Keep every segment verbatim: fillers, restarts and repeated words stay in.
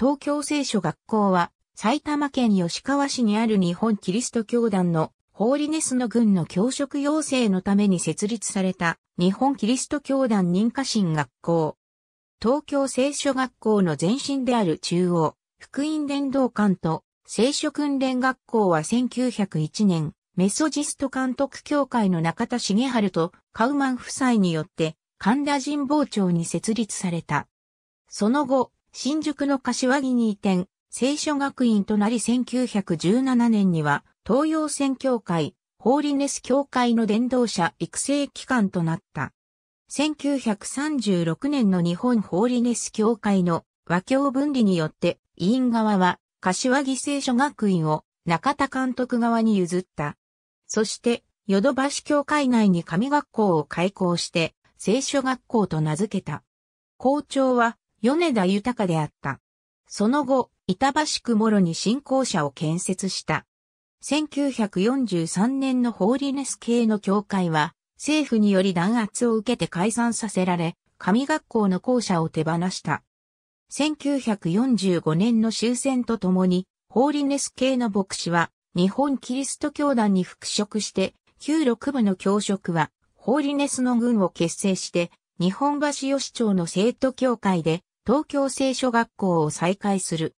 東京聖書学校は、埼玉県吉川市にある日本キリスト教団のホーリネスの軍の教職養成のために設立された日本キリスト教団認可神学校。東京聖書学校の前身である中央福音伝道館と聖書訓練学校はせんきゅうひゃくいちねん、メソジスト監督協会の中田重治とカウマン夫妻によって神田神保町に設立された。その後、新宿の柏木に移転、聖書学院となりせんきゅうひゃくじゅうななねんには東洋宣教会、ホーリネス教会の伝道者育成機関となった。せんきゅうひゃくさんじゅうろくねんの日本ホーリネス教会の和教分離によって委員側は柏木聖書学院を中田監督側に譲った。そしてヨドバシ教会内に神学校を開校して聖書学校と名付けた。校長は米田豊であった。その後、板橋区諸に新校舎を建設した。せんきゅうひゃくよんじゅうさんねんのホーリネス系の教会は、政府により弾圧を受けて解散させられ、神学校の校舎を手放した。せんきゅうひゃくよんじゅうごねんの終戦とともに、ホーリネス系の牧師は、日本キリスト教団に復職して、旧六部の教職は、ホーリネスの軍を結成して、日本橋吉町の生徒教会で、東京聖書学校を再開する。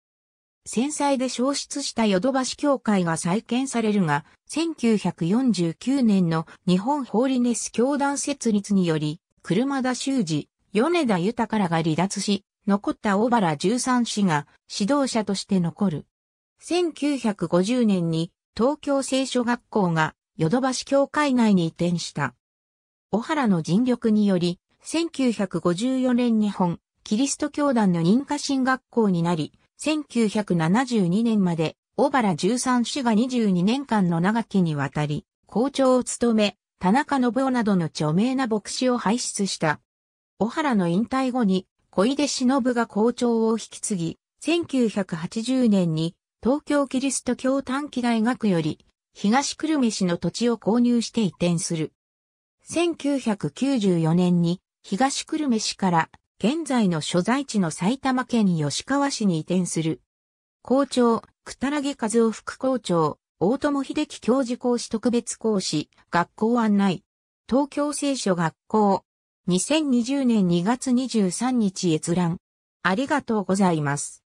戦災で焼失したヨドバシ教会が再建されるが、せんきゅうひゃくよんじゅうきゅうねんの日本ホーリネス教団設立により、車田修司、米田豊らが離脱し、残った小原十三氏が指導者として残る。せんきゅうひゃくごじゅうねんに東京聖書学校がヨドバシ教会内に移転した。小原の尽力により、せんきゅうひゃくごじゅうよねん日本、キリスト教団の認可神学校になり、せんきゅうひゃくななじゅうにねんまで小原十三氏がにじゅうにねんかんの長きにわたり、校長を務め、田中信夫などの著名な牧師を輩出した。小原の引退後に、小出忍が校長を引き継ぎ、せんきゅうひゃくはちじゅうねんに東京キリスト教短期大学より、東久留米市の土地を購入して移転する。せんきゅうひゃくきゅうじゅうよねんに、東久留米市から、現在の所在地の埼玉県吉川市に移転する。校長、久良木和夫副校長、大友秀樹教授講師特別講師、学校案内。東京聖書学校。にせんにじゅうねんにがつにじゅうさんにち閲覧。ありがとうございます。